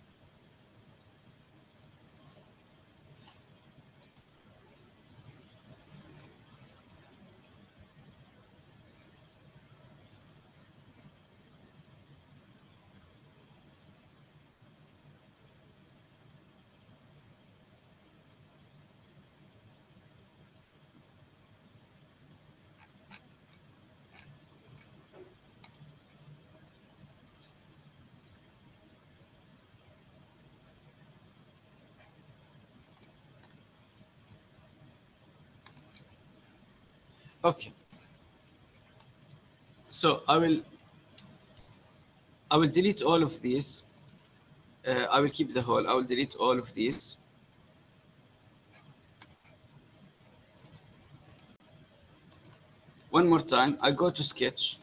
Okay, so I will delete all of these. I will keep the whole. I will delete all of these. One more time, I go to sketch,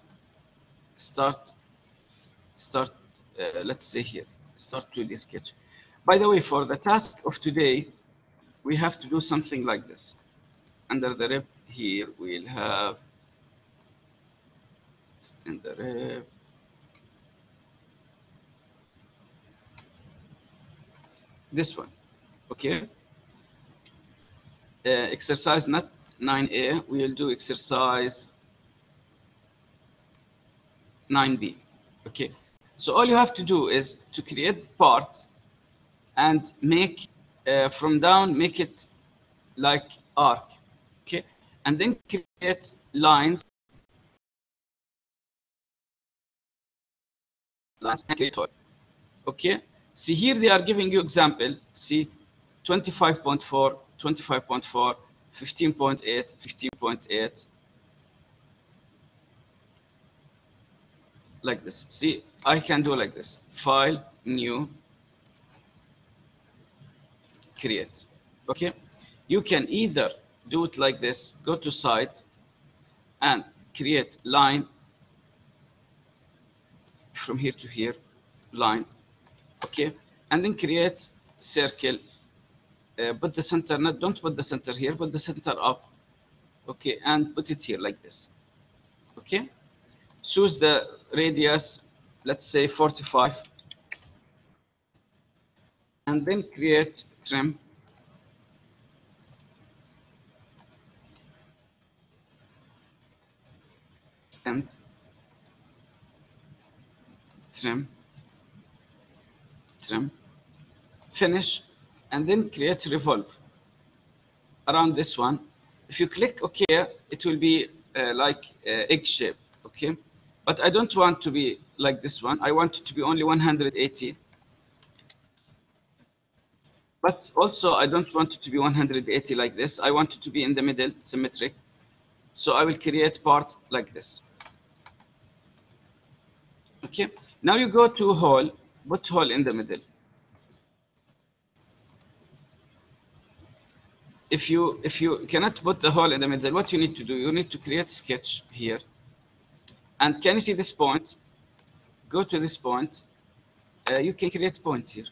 start. Let's say here, start 2D sketch. By the way, for the task of today, we have to do something like this. Under the rib here, we'll have extend the rib. This one, okay. Exercise not 9A. We'll do exercise 9B. Okay. So all you have to do is to create part and make from down, make it like arc, okay? And then create lines, and create toy, okay? See, here they are giving you example, see, 25.4, 25.4, 15.8, 15.8, like this. See, I can do like this, file, new, create, okay? You can either do it like this, go to site and create line from here to here, line, okay? And then create circle, put the center, don't put the center here, put the center up, okay? And put it here like this, okay? Choose the radius, let's say 45, and then create trim. And trim, trim, finish, and then create revolve around this one. If you click OK, it will be like egg shape, okay? But I don't want to be like this one. I want it to be only 180. But also, I don't want it to be 180 like this. I want it to be in the middle, symmetric. So I will create part like this. Okay, now you go to hole, put hole in the middle. If you cannot put the hole in the middle, what you need to do, you need to create sketch here. And can you see this point? Go to this point. You can create point here.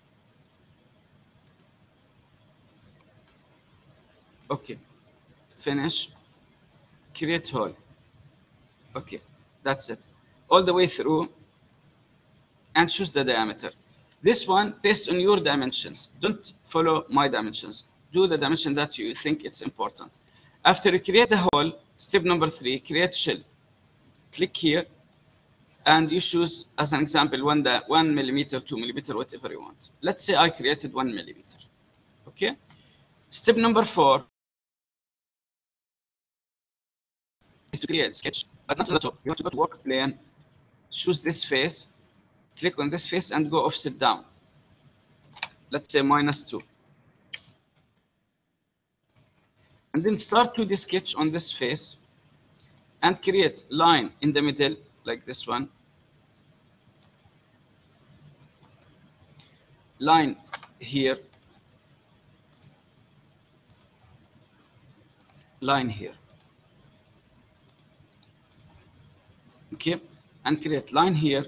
Okay, finish, create hole. Okay, that's it. All the way through. And choose the diameter. This one, based on your dimensions. Don't follow my dimensions. Do the dimension that you think it's important. After you create the hole, step number 3, create shell. Click here, and you choose, as an example, 1 millimeter, 2 millimeter, whatever you want. Let's say I created 1 millimeter, okay? Step number 4 is to create sketch, but not on the top. You have to go to work plane, choose this face, click on this face, and go offset down. Let's say -2. And then start to the sketch on this face and create line in the middle, like this one. Line here. Line here. Okay, and create line here.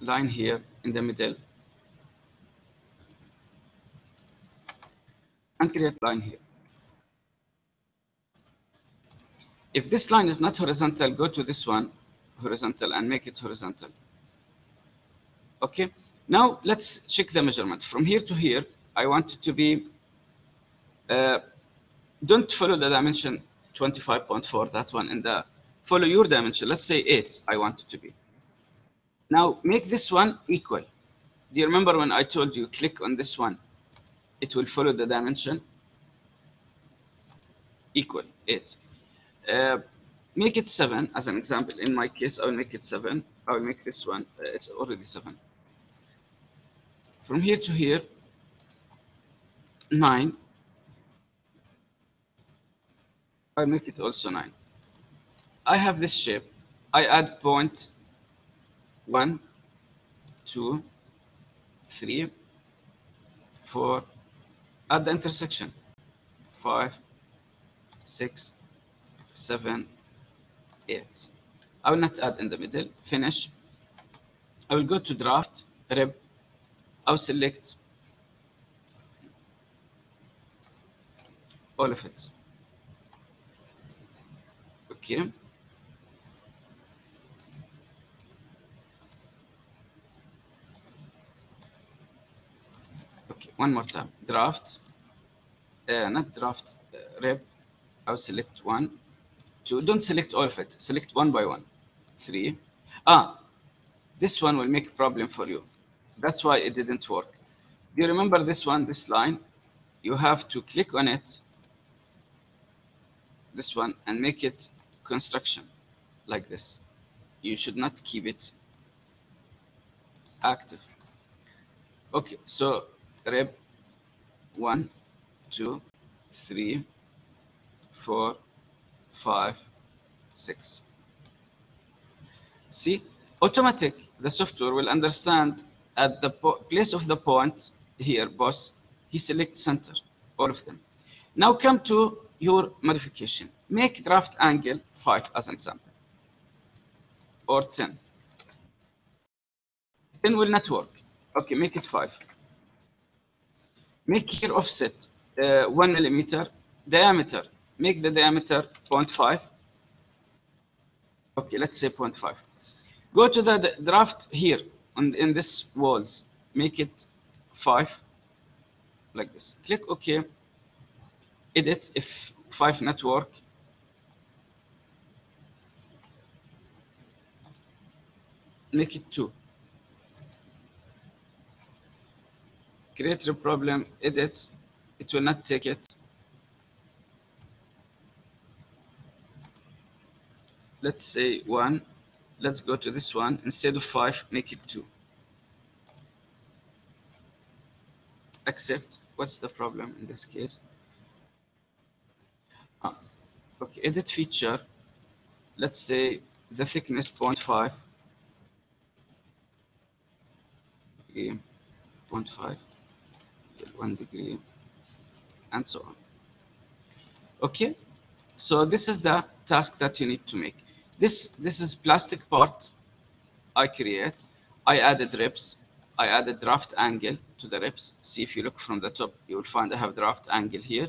Line here in the middle. And create line here. If this line is not horizontal, go to this one, horizontal, and make it horizontal. Okay, now let's check the measurement. From here to here, I want it to be, don't follow the dimension 25.4, that one, and follow your dimension. Let's say 8, I want it to be. Now make this one equal. Do you remember when I told you, click on this one, it will follow the dimension? Equal, 8. Make it 7 as an example. In my case, I will make it 7. I will make this one. It's already 7. From here to here, 9. I make it also 9. I have this shape. I add point 1, 2, 3, 4. At the intersection, 5, 6, 7, 8. I will not add in the middle. Finish. I will go to draft, rib. I will select all of it. Okay. Okay. One more time. Draft. Not draft. Rib. I'll select 1, 2. Don't select all of it. Select one by one. 3. This one will make a problem for you. That's why it didn't work. Do you remember this one, this line? You have to click on it, this one, and make it construction like this. You should not keep it active. Okay, so rib 1, 2, 3, 4, 5, 6. See, automatic, the software will understand at the place of the point here, boss, he selects center, all of them. Now come to your modification. Make draft angle 5 as an example, or 10. 10 will not work. Okay, make it 5. Make here offset 1 millimeter, diameter. Make the diameter 0.5. Okay, let's say 0.5. Go to the draft here in this walls. Make it 5 like this. Click OK. Edit if 5 not work. Make it 2. Create the problem, edit, it will not take it. Let's say 1. Let's go to this one. Instead of 5, make it 2. Accept. What's the problem in this case? Okay, edit feature. Let's say the thickness 0.5. Okay, 0.5, 1 degree, and so on. Okay, so this is the task that you need to make. This is plastic part I create. I added ribs. I added draft angle to the ribs. See, if you look from the top, you will find I have draft angle here.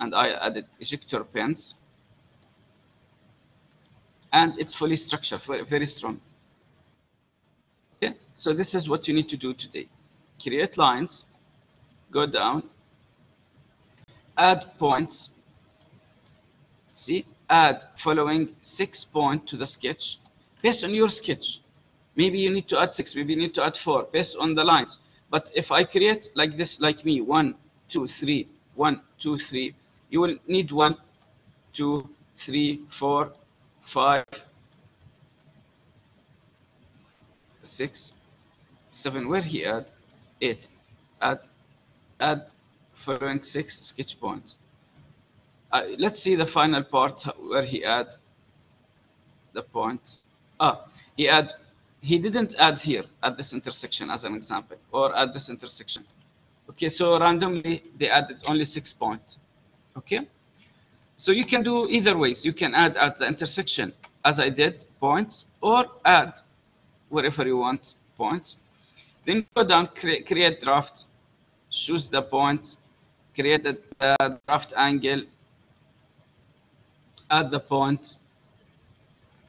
And I added ejector pins. And it's fully structured, very strong. Okay, so this is what you need to do today. Create lines, go down, add points. See? Add following 6 points to the sketch based on your sketch. Maybe you need to add 6, maybe you need to add 4 based on the lines. But if I create like this, like me, 1, 2, 3, 1, 2, 3, you will need 1, 2, 3, 4, 5, 6, 7. Where he add 8? Add following 6 sketch points. Let's see the final part where he add the point. He didn't add here at this intersection as an example, or at this intersection. Okay, so randomly they added only 6 points. Okay, so you can do either ways. You can add at the intersection as I did points, or add wherever you want points. Then go down, create draft, choose the point, create the draft angle, add the point,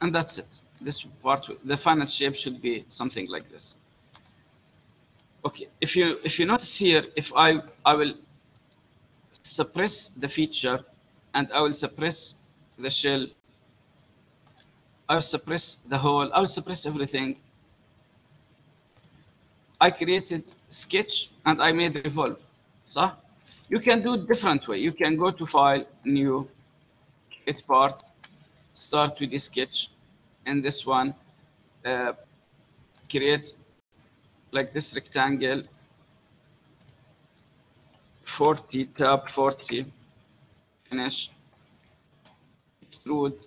and that's it. This part, the final shape should be something like this. Okay, if you notice here, if I will suppress the feature, and I will suppress the shell, I will suppress the hole, I will suppress everything. I created sketch and I made revolve. So you can do it different way. You can go to file, new, it part, start with the sketch, and this one create like this rectangle 40, tab 40, finish, extrude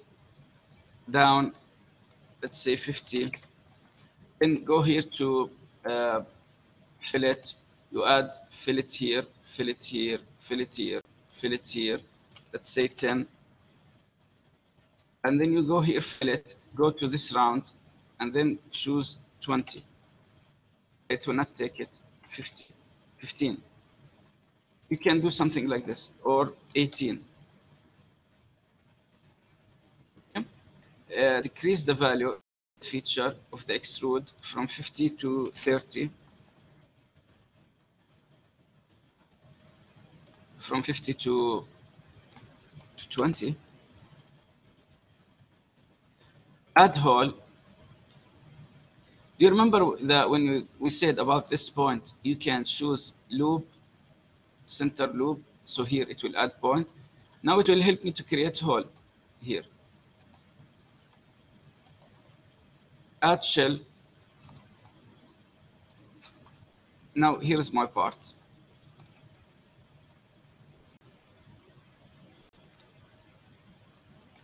down, let's say 50, then go here to fillet. You add fillet here, fillet here, fillet here, fillet here, let's say 10. And then you go here, fillet, go to this round, and then choose 20. It will not take it. 50, 15. You can do something like this, or 18. Okay. Decrease the value feature of the extrude from 50 to 30. From 50 to 20. Add hole, Do you remember that when we said about this point, you can choose loop, center loop. So here it will add point. Now it will help me to create hole here. Add shell. Now here's my part.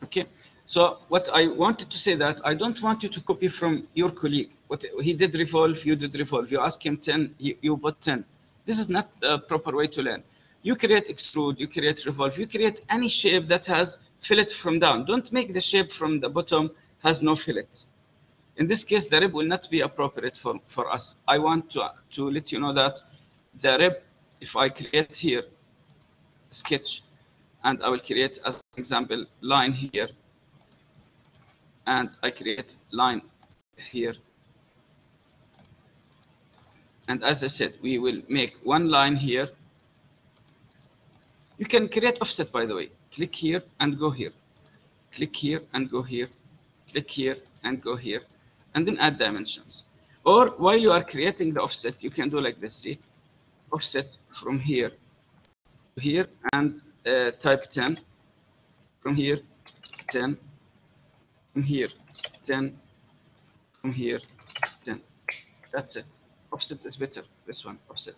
Okay, so what I wanted to say that I don't want you to copy from your colleague. What he did revolve, you did revolve. You ask him 10, you put 10. This is not the proper way to learn. You create extrude, you create revolve, you create any shape that has fillet from down. Don't make the shape from the bottom has no fillet. In this case, the rib will not be appropriate for us. I want to let you know that the rib, if I create here, sketch, and I will create as an example line here, and I create line here. And as I said, we will make one line here. You can create offset, by the way. Click here and go here. Click here and go here. Click here and go here. And then add dimensions. Or while you are creating the offset, you can do like this. See, offset from here to here, and type 10. From here, 10. From here, 10. From here, 10. That's it. Offset is better. This one, offset.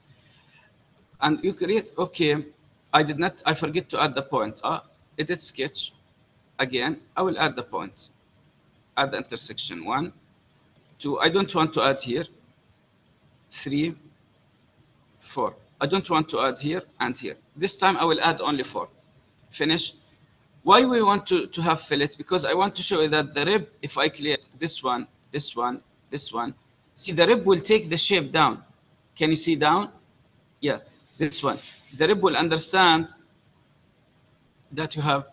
And you create. Okay, I forget to add the point. Edit sketch. Again, I will add the point. Add the intersection 1, 2. I don't want to add here. 3, 4. I don't want to add here and here. This time I will add only 4. Finish. Why we want to have fillet? Because I want to show you that the rib, if I create this one, this one, this one, see the rib will take the shape down. Can you see down? Yeah, this one. The rib will understand that you have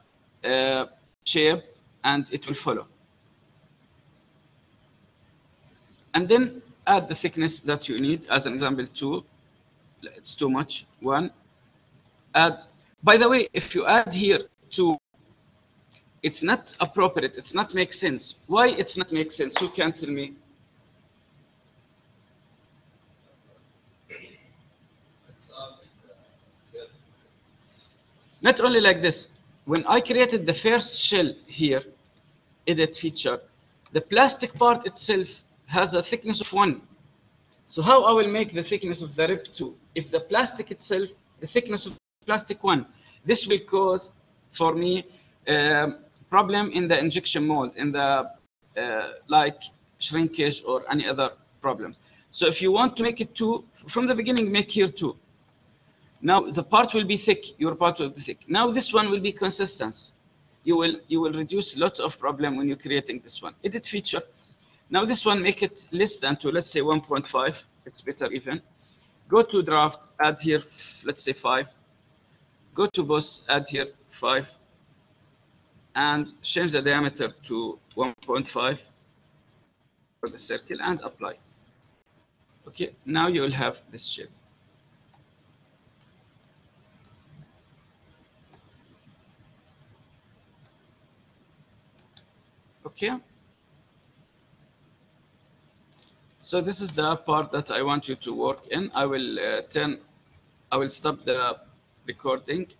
shape and it will follow. And then add the thickness that you need. As an example, 2. It's too much. 1. Add. By the way, if you add here 2, it's not appropriate. It's not make sense. Why it's not make sense? You can tell me. Not only like this. When I created the first shell here, edit feature, the plastic part itself has a thickness of 1. So how I will make the thickness of the rib 2? If the plastic itself, the thickness of plastic 1, this will cause for me problem in the injection mold, in the like shrinkage or any other problems. So if you want to make it 2, from the beginning make here 2. Now the part will be thick, your part will be thick. Now this one will be consistent. You will reduce lots of problem when you're creating this one. Edit feature. Now this one, make it less than 2, let's say 1.5, it's better even. Go to draft, add here, let's say 5. Go to boss, add here 5. And change the diameter to 1.5 for the circle and apply. Okay, now you will have this shape. Okay. So this is the part that I want you to work in. I will stop the recording.